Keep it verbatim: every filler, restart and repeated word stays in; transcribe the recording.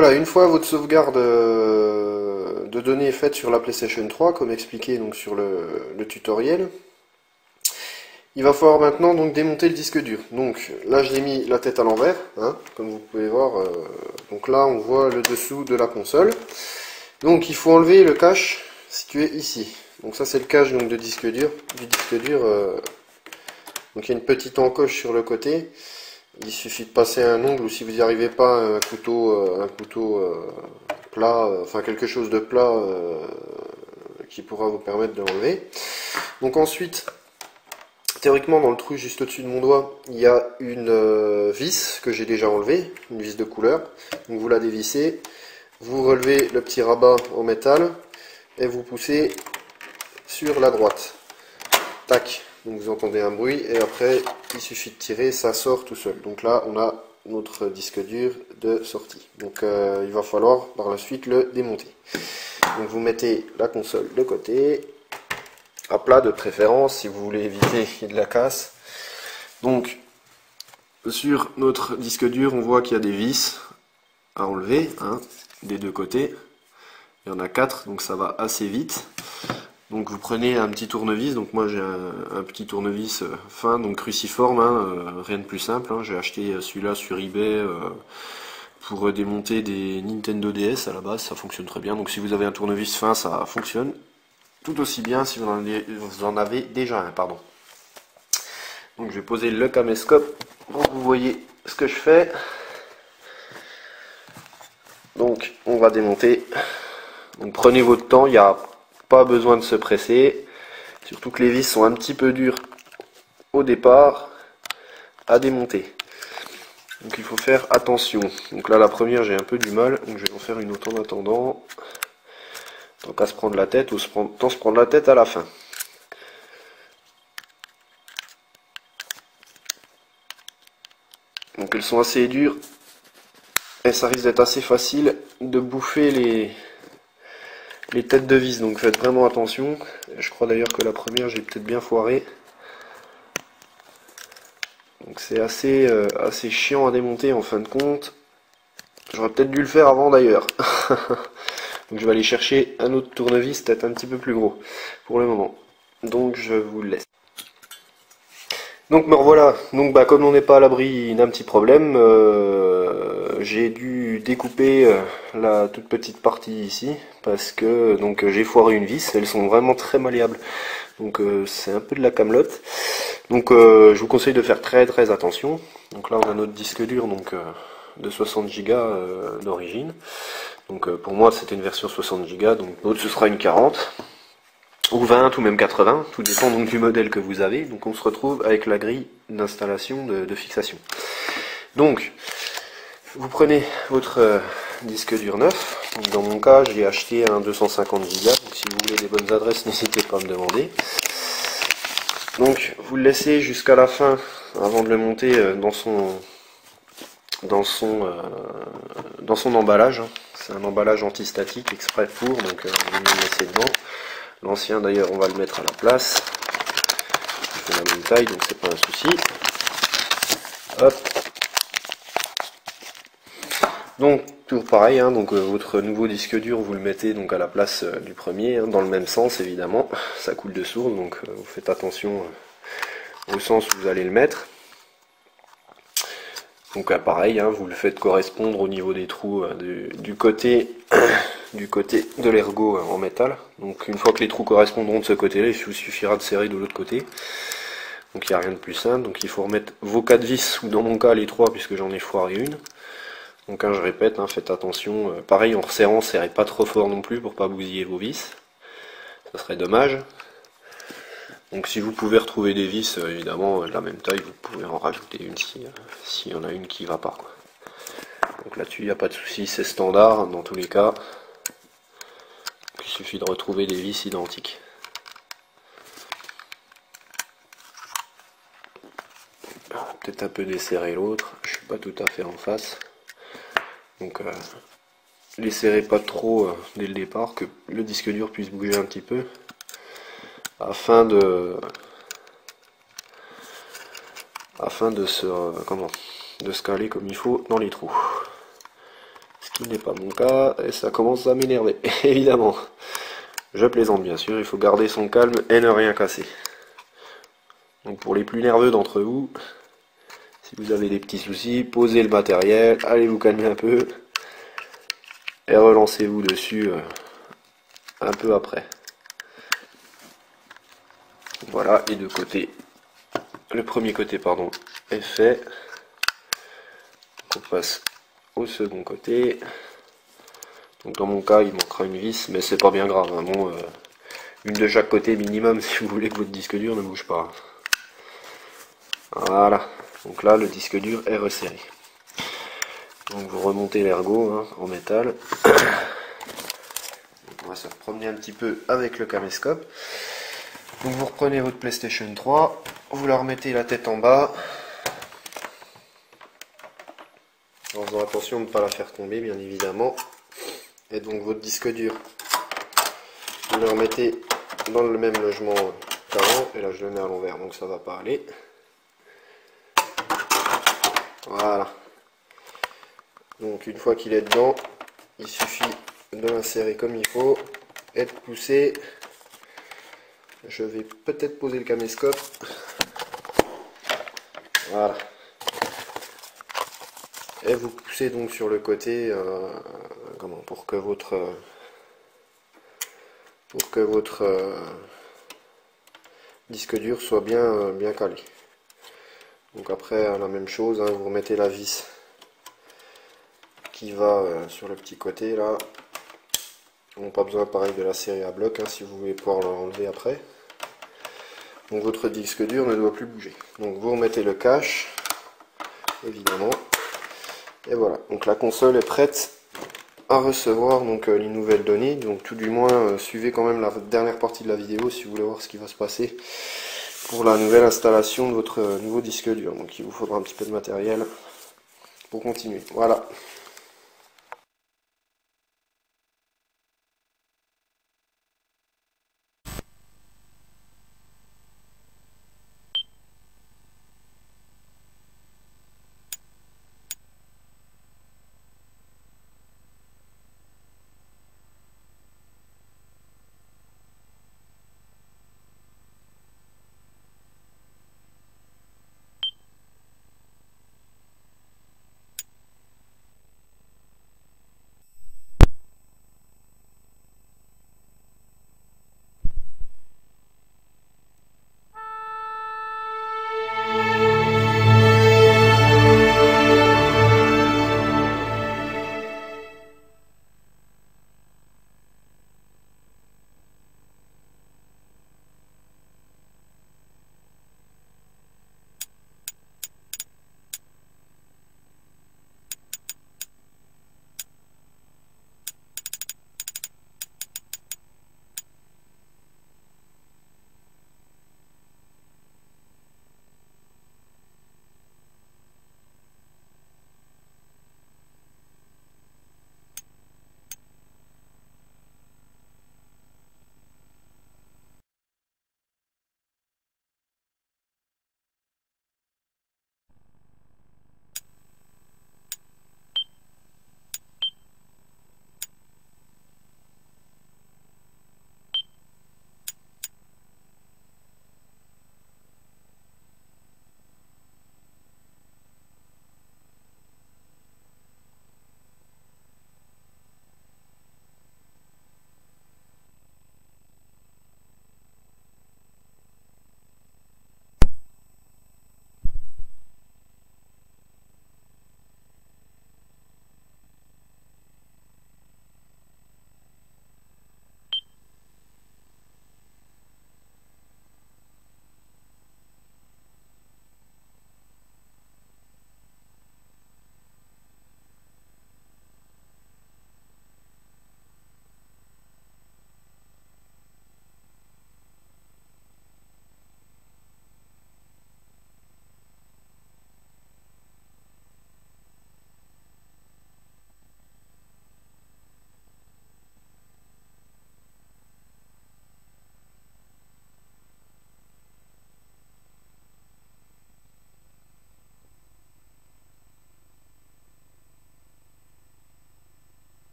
Voilà, une fois votre sauvegarde euh, de données faite sur la PlayStation trois, comme expliqué donc sur le, le tutoriel, il va falloir maintenant donc démonter le disque dur. Donc là je l'ai mis la tête à l'envers, hein, comme vous pouvez voir. Euh, donc là on voit le dessous de la console. Donc il faut enlever le cache situé ici. Donc ça c'est le cache donc, de disque dur, du disque dur. Euh, donc il y a une petite encoche sur le côté. Il suffit de passer un ongle, ou si vous n'y arrivez pas, un couteau, un couteau euh, plat, euh, enfin quelque chose de plat euh, qui pourra vous permettre de l'enlever. Donc ensuite, théoriquement dans le trou juste au-dessus de mon doigt, il y a une euh, vis que j'ai déjà enlevée, une vis de couleur. Donc vous la dévissez, vous relevez le petit rabat en métal et vous poussez sur la droite. Tac. Donc vous entendez un bruit et après il suffit de tirer, ça sort tout seul. Donc là on a notre disque dur de sortie. Donc euh, il va falloir par la suite le démonter. Donc vous mettez la console de côté, à plat de préférence si vous voulez éviter qu'il y ait de la casse. Donc sur notre disque dur on voit qu'il y a des vis à enlever, hein, des deux côtés. Il y en a quatre donc ça va assez vite. Donc vous prenez un petit tournevis, donc moi j'ai un, un petit tournevis euh, fin, donc cruciforme, hein, euh, rien de plus simple, hein. J'ai acheté celui-là sur eBay euh, pour démonter des Nintendo D S à la base, ça fonctionne très bien, donc si vous avez un tournevis fin ça fonctionne tout aussi bien si vous en avez, vous en avez déjà un, pardon. Donc je vais poser le caméscope pour que vous voyez ce que je fais. Donc on va démonter, donc prenez votre temps, il y a pas besoin de se presser, surtout que les vis sont un petit peu dures au départ à démonter. Donc il faut faire attention. Donc là la première j'ai un peu du mal, donc je vais en faire une autre en attendant. Tant qu'à se prendre la tête, ou se prendre, tant se prendre la tête à la fin. Donc elles sont assez dures et ça risque d'être assez facile de bouffer les... les têtes de vis, donc faites vraiment attention. Je crois d'ailleurs que la première j'ai peut-être bien foiré, donc c'est assez euh, assez chiant à démonter en fin de compte. J'aurais peut-être dû le faire avant d'ailleurs. Donc je vais aller chercher un autre tournevis peut-être un petit peu plus gros. Pour le moment donc je vous laisse. Donc me revoilà, donc bah comme on n'est pas à l'abri d'un petit problème, euh, j'ai dû découper euh, la toute petite partie ici parce que donc j'ai foiré une vis, elles sont vraiment très malléables, donc euh, c'est un peu de la camelote. Donc euh, je vous conseille de faire très très attention. Donc là on a notre disque dur donc euh, de soixante giga euh, d'origine, donc euh, pour moi c'était une version soixante giga, donc l'autre ce sera une quarante ou vingt ou même quatre-vingts, tout dépend donc du modèle que vous avez. Donc on se retrouve avec la grille d'installation de, de fixation. Donc vous prenez votre euh, disque dur neuf. Donc, dans mon cas, j'ai acheté un deux cent cinquante giga. Donc, si vous voulez des bonnes adresses, n'hésitez pas à me demander. Donc, vous le laissez jusqu'à la fin avant de le monter euh, dans son dans son euh, dans son emballage. C'est un emballage anti-statique exprès pour. Donc, euh, on va le laisser dedans. L'ancien, d'ailleurs, on va le mettre à la place. Il fait la même taille, donc c'est pas un souci. Hop. Donc toujours pareil, hein, donc euh, votre nouveau disque dur vous le mettez donc à la place euh, du premier, hein, dans le même sens évidemment, ça coule de source, donc euh, vous faites attention euh, au sens où vous allez le mettre. Donc euh, pareil, hein, vous le faites correspondre au niveau des trous euh, du, du côté du côté de l'ergot euh, en métal. Donc une fois que les trous correspondront de ce côté-là, il vous suffira de serrer de l'autre côté. Donc il n'y a rien de plus simple, donc il faut remettre vos quatre vis, ou dans mon cas les trois puisque j'en ai foiré une. Donc hein, je répète, hein, faites attention, euh, pareil en resserrant, serrez pas trop fort non plus pour pas bousiller vos vis, ça serait dommage. Donc si vous pouvez retrouver des vis, euh, évidemment euh, de la même taille, vous pouvez en rajouter une si euh, s'il y en a une qui va pas, quoi. Donc là-dessus il n'y a pas de souci, c'est standard dans tous les cas. Donc, il suffit de retrouver des vis identiques. Peut-être un peu desserrer l'autre, je suis pas tout à fait en face. Donc euh, les serrez pas trop euh, dès le départ, que le disque dur puisse bouger un petit peu afin de afin de se euh, comment de se caler comme il faut dans les trous, ce Ce n'est pas mon cas, et ça commence à m'énerver, évidemment. Je plaisante bien sûr, il faut garder son calme et ne rien casser. Donc pour les plus nerveux d'entre vous, si vous avez des petits soucis, posez le matériel, allez vous calmer un peu, et relancez-vous dessus un peu après. Voilà, et de côté, le premier côté pardon, est fait. On passe au second côté. Donc dans mon cas il manquera une vis, mais c'est pas bien grave, hein. Bon, euh, une de chaque côté minimum si vous voulez que votre disque dur ne bouge pas. Voilà, donc là le disque dur est resserré. Donc vous remontez l'ergot hein, en métal. Donc, on va se promener un petit peu avec le caméscope. Donc vous reprenez votre PlayStation trois, vous la remettez la tête en bas. En faisant attention de ne pas la faire tomber bien évidemment. Et donc votre disque dur, vous le remettez dans le même logement qu'avant. Et là je le mets à l'envers, donc ça va pas aller. Voilà. Donc une fois qu'il est dedans, il suffit de l'insérer comme il faut et de pousser. Je vais peut-être poser le caméscope. Voilà. Et vous poussez donc sur le côté euh, comment, pour que votre euh, pour que votre euh, disque dur soit bien, euh, bien calé. Donc après la même chose, hein, vous remettez la vis qui va euh, sur le petit côté là. On pas besoin pareil de la série à bloc hein, si vous voulez pouvoir l'enlever après. Donc votre disque dur ne doit plus bouger. Donc vous remettez le cache, évidemment. Et voilà, donc la console est prête à recevoir donc, euh, les nouvelles données. Donc tout du moins, euh, suivez quand même la dernière partie de la vidéo si vous voulez voir ce qui va se passer pour la nouvelle installation de votre euh, nouveau disque dur. Donc il vous faudra un petit peu de matériel pour continuer. Voilà.